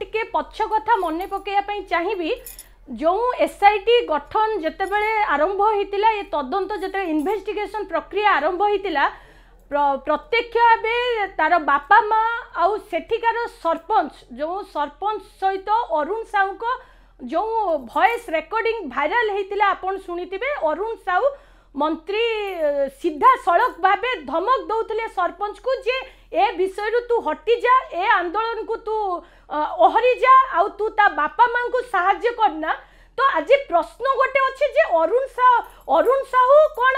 मुझे पक्ष कथा मन पकड़ चाहिए जो एसआईटी गठन जितेबाला आरंभ होता ये तदंत जो इन्वेस्टिगेशन प्रक्रिया आरंभ होता प्रत्यक्ष भाव तार बापा माँ आउ सेठिकार सरपंच जो सरपंच सहित अरुण साहू को जो वॉइस रिकॉर्डिंग वायरल होता आपन शुणिथे अरुण साहू मंत्री सीधा सड़क भाव धमक दौले सरपंच को जे ए विषय तू हटि जा ए आंदोलन को तू ओहरी जा आउ तू ता बापा माँ को साहाय्य करना। तो आज प्रश्न गोटे अच्छे जे अरुण साहू कौन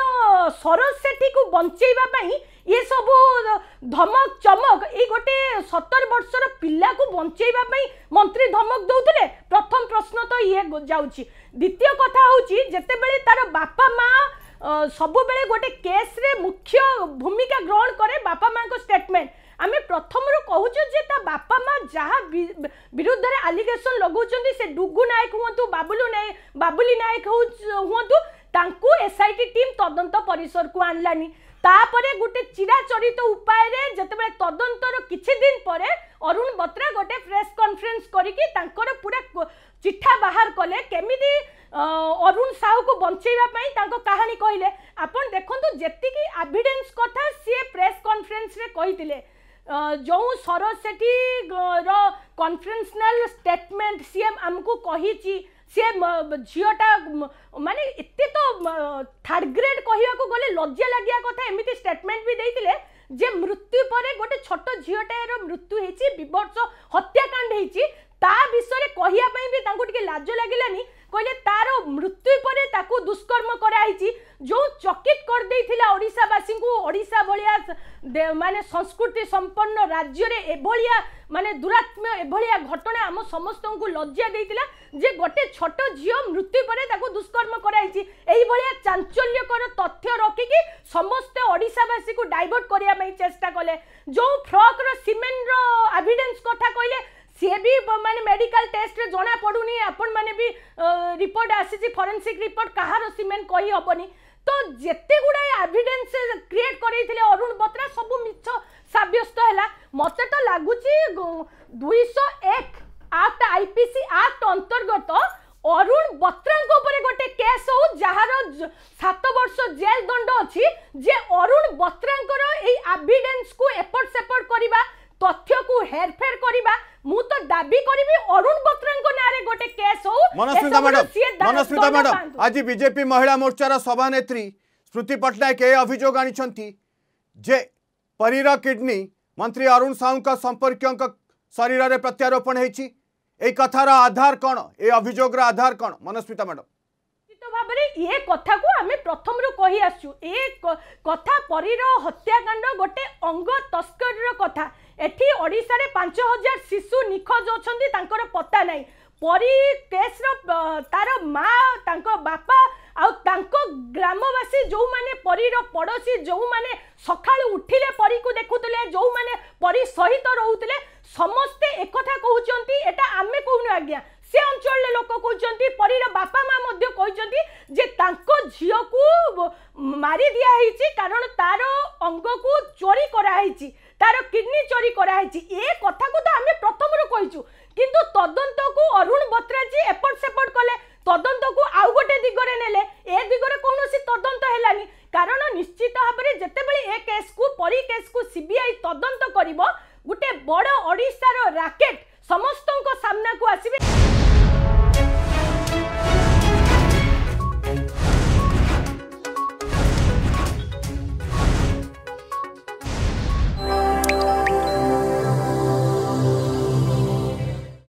सरोज सेठी को बंचेवा पई ये सब धमक चमक ये गोटे 17 वर्षर पिला को बंचेवा पई मंत्री धमक दौले। प्रथम प्रश्न तो ये जाउची। द्वितीय कथा होची जेतेबेले तार बापा माँ सबु बेले गोटे केस रे मुख्य भूमिका ग्रहण करे बापा माँ को स्टेटमेंट आम प्रथम कहूँ जे ता बापा माँ जहाँ विरुद्ध रे आलिगेसन लगौंट से डुगु नायक हूँ बाबुली नायक हूँ एसआईटी टीम तदंत परिसर को आनलानी। तापरे गोटे चिराचरित उपाय रे जतबे तदंतर किछि दिन परे अरुण बत्रा गोटे प्रेस कॉन्फ्रेंस करिकि तांकर पूरा चिट्ठा बाहर कले केमिदि अरुण साहू को बंचेवा पई तांको कहानी कहिले। आपण देखंतु जेतिकि एविडेंस कथा सी प्रेस कॉन्फ्रेंस रे कहितिले जो सरोज सेठी रो कॉन्फ्रेंसनल स्टेटमेंट सीएम हमको कहिछि से झीटा मान एत तो थर्ड ग्रेड कहवाक गले लज्जा लगिया कथा एमती स्टेटमेंट भी देते जे मृत्यु पर गोटे छोट झीटार मृत्यु होवर्ष हत्याकांड होषय कहवापी लाज लगिलानी कहले तार मृत्यु पर दुष्कर्म कराई जो चकित करदेला ओडिशावासी को ओडिशा भाया मान संस्कृति संपन्न राज्य रे एभलिया मान दुरात्म्य एभलिया घटना आम समस्त को लज्जा देइतिला जे गोटे छोट झीओ मृत्यु पर दुष्कर्म कराई चांचल्यकर तथ्य रखिकी समस्ते ओडिशावासी को डाइवर्ट करने चेष्टा कले। जो फ्रॉक रो सीमेंट रो एविडेंस कथा कहले सी भी माने मेडिकल टेस्ट रे जना पड़ूनी आपण माने भी रिपोर्ट आसी फॉरेंसिक रिपोर्ट कहार सीमेंट कही हेनी। तो जेते गुड़ाए एविडेंस क्रिएट करते अरुण बत्रा सब मिछ सब्यस्त है मत तो लगुच 201 आक्ट आईपीसी आक्ट अंतर्गत अरुण बत्रा गोटे केस हो जार 7 वर्ष जेल दंड अच्छी जे अरुण बत्रा एविडेंस को एपट सेपट करवा तथ्य को हेरफेर करवा मु तो दाबी करबी अरुण बत्रा ना रे गोटे केस हो। मनस्मिता मैडम आज बीजेपी महिला मोर्चार सभानेत्री स्मृति पटनायक ए अभियोग आनी जे परीर किडनी मंत्री अरुण साहू संपर्क शरीर में प्रत्यारोपण होती कथार आधार कौन ए अभियोग आधार कौन मनस्मिता मैडम ये कथा को आम प्रथम कही आसु ये कथा परीर हत्याकांड गोटे अंग तस्कर कथा एठी ओडिशा रे 5000 शिशु निखोज अछंती तांकर पता नहीं परी केस तार माँ तांको बापा आउ तांको ग्रामवासी जो माने परीर पड़ोशी जो माने सकाळू उठिले परी को देखुतले जो माने परी सहित रहउतले समस्ते एकथा कहउचंती एटा आमे कहनु आज्ञा से अंचल लोक कहते परीर बापा माँ जे तांको झियो को मारी दिया है कारण तार अंग को चोरी कराई तार किडनी चोरी कराई ये कथा को तो आम प्रथम कहीचु किंतु तदंत को अरुण बत्रा जी एपट सेपट कले तदंत को आउ गोटे दिगरे नेले ए दिगरे कौन तदंत हेलानी कारण निश्चित भाव में जितेबाला ए केस को परी केस को सीबीआई तदंत कर गोटे बड़ ओडिशार राकेट समस्त